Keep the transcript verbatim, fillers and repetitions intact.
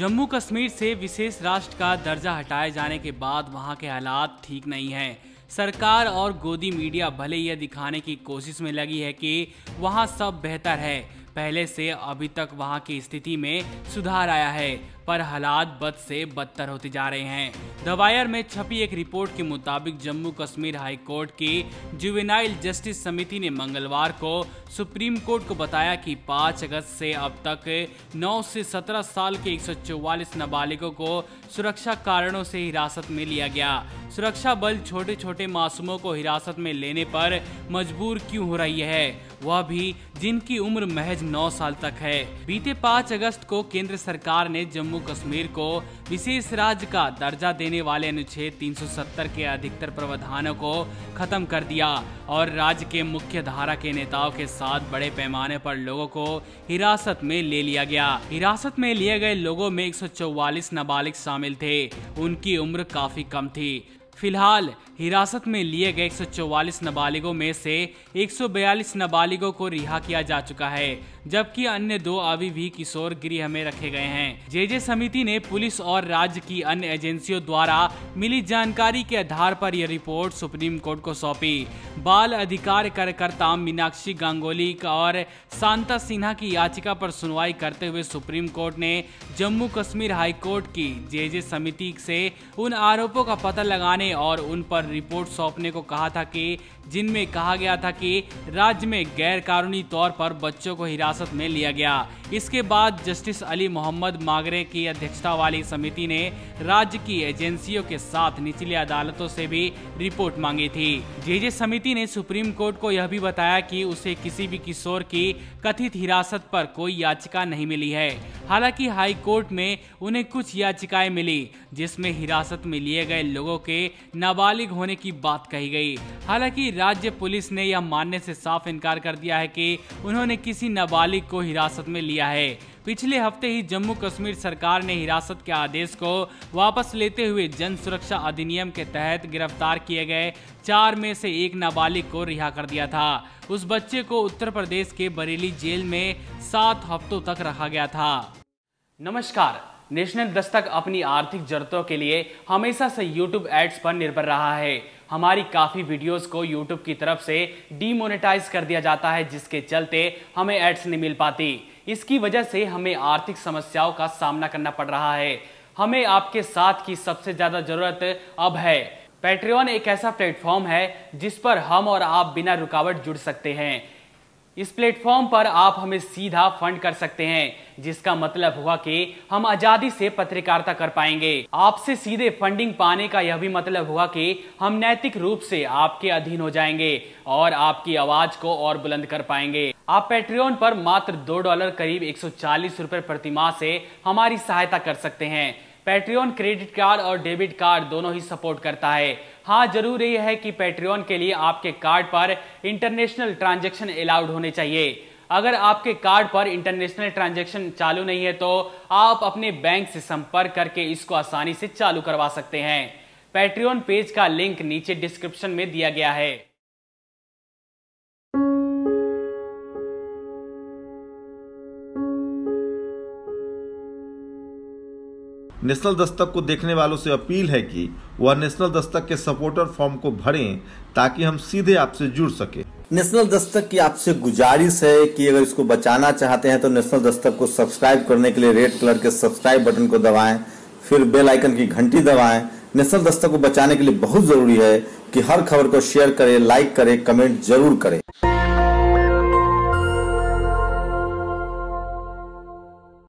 जम्मू कश्मीर से विशेष राष्ट्र का दर्जा हटाए जाने के बाद वहां के हालात ठीक नहीं हैं। सरकार और गोदी मीडिया भले यह दिखाने की कोशिश में लगी है कि वहां सब बेहतर है, पहले से अभी तक वहां की स्थिति में सुधार आया है, पर हालात बद से बदतर होते जा रहे हैं। द वायर में छपी एक रिपोर्ट के मुताबिक जम्मू कश्मीर हाई कोर्ट की जुवेनाइल जस्टिस समिति ने मंगलवार को सुप्रीम कोर्ट को बताया कि पाँच अगस्त से अब तक नौ से सत्रह साल के एक सौ चौवालीस नाबालिगों को सुरक्षा कारणों से हिरासत में लिया गया। सुरक्षा बल छोटे छोटे मासूमों को हिरासत में लेने पर मजबूर क्यों हो रही है, वह भी जिनकी उम्र महज नौ साल तक है। बीते पाँच अगस्त को केंद्र सरकार ने जम्मू कश्मीर को विशेष राज्य का दर्जा देने वाले अनुच्छेद तीन सौ सत्तर के अधिकतर प्रावधानों को खत्म कर दिया और राज्य के मुख्य धारा के नेताओं के साथ बड़े पैमाने पर लोगों को हिरासत में ले लिया गया। हिरासत में लिए गए लोगों में एक सौ चौवालीस नाबालिग शामिल थे, उनकी उम्र काफी कम थी। फिलहाल हिरासत में लिए गए एक सौ चौवालीस नाबालिगों में से एक सौ बयालीस नाबालिगों को रिहा किया जा चुका है, जबकि अन्य दो अभी भी किशोर गृह में रखे गए हैं। जेजे समिति ने पुलिस और राज्य की अन्य एजेंसियों द्वारा मिली जानकारी के आधार पर यह रिपोर्ट सुप्रीम कोर्ट को सौंपी। बाल अधिकार कार्यकर्ता मीनाक्षी गांगोली और शांता सिन्हा की याचिका पर सुनवाई करते हुए सुप्रीम कोर्ट ने जम्मू कश्मीर हाई कोर्ट की जेजे समिति से उन आरोपों का पता लगाने और उन पर रिपोर्ट सौंपने को कहा था कि जिनमें कहा गया था कि राज्य में गैर कानूनी तौर पर बच्चों को हिरासत में लिया गया। इसके बाद जस्टिस अली मोहम्मद मागरे की अध्यक्षता वाली समिति ने राज्य की एजेंसियों के साथ निचली अदालतों से भी रिपोर्ट मांगी थी। जेजे समिति ने सुप्रीम कोर्ट को यह भी बताया कि उसे किसी भी किशोर की कथित हिरासत पर कोई याचिका नहीं मिली है। हालांकि हाई कोर्ट में उन्हें कुछ याचिकाएं मिली जिसमें हिरासत में लिए गए लोगों के नाबालिग होने की बात कही गई। हालांकि राज्य पुलिस ने यह मानने से साफ इनकार कर दिया है कि उन्होंने किसी नाबालिग को हिरासत में लिया है। पिछले हफ्ते ही जम्मू कश्मीर सरकार ने हिरासत के आदेश को वापस लेते हुए जन सुरक्षा अधिनियम के तहत गिरफ्तार किए गए चार में से एक नाबालिग को रिहा कर दिया था। उस बच्चे को उत्तर प्रदेश के बरेली जेल में सात हफ्तों तक रखा गया था। नमस्कार, नेशनल दस्तक अपनी आर्थिक जरूरतों के लिए हमेशा से यूट्यूब एड्स पर निर्भर रहा है। हमारी काफ़ी वीडियोस को यूट्यूब की तरफ से डीमोनेटाइज कर दिया जाता है, जिसके चलते हमें एड्स नहीं मिल पाती। इसकी वजह से हमें आर्थिक समस्याओं का सामना करना पड़ रहा है। हमें आपके साथ की सबसे ज़्यादा ज़रूरत अब है। पैट्रियन एक ऐसा प्लेटफॉर्म है जिस पर हम और आप बिना रुकावट जुड़ सकते हैं। इस प्लेटफॉर्म पर आप हमें सीधा फंड कर सकते हैं, जिसका मतलब हुआ कि हम आजादी से पत्रकारिता कर पाएंगे। आपसे सीधे फंडिंग पाने का यह भी मतलब हुआ कि हम नैतिक रूप से आपके अधीन हो जाएंगे और आपकी आवाज को और बुलंद कर पाएंगे। आप पैट्रियन पर मात्र दो डॉलर करीब एक सौ चालीस रुपए प्रतिमाह से हमारी सहायता कर सकते हैं। पैट्रियन क्रेडिट कार्ड और डेबिट कार्ड दोनों ही सपोर्ट करता है। हाँ, जरूर यह है कि पैट्रियन के लिए आपके कार्ड पर इंटरनेशनल ट्रांजैक्शन अलाउड होने चाहिए। अगर आपके कार्ड पर इंटरनेशनल ट्रांजैक्शन चालू नहीं है तो आप अपने बैंक से संपर्क करके इसको आसानी से चालू करवा सकते हैं। पैट्रियन पेज का लिंक नीचे डिस्क्रिप्शन में दिया गया है। नेशनल दस्तक को देखने वालों से अपील है कि वह नेशनल दस्तक के सपोर्टर फॉर्म को भरें ताकि हम सीधे आपसे जुड़ सके। नेशनल दस्तक की आपसे गुजारिश है कि अगर इसको बचाना चाहते हैं तो नेशनल दस्तक को सब्सक्राइब करने के लिए रेड कलर के सब्सक्राइब बटन को दबाएं, फिर बेल आइकन की घंटी दबाएं। नेशनल दस्तक को बचाने के लिए बहुत जरूरी है कि हर खबर को शेयर करें, लाइक करें, कमेंट जरूर करें।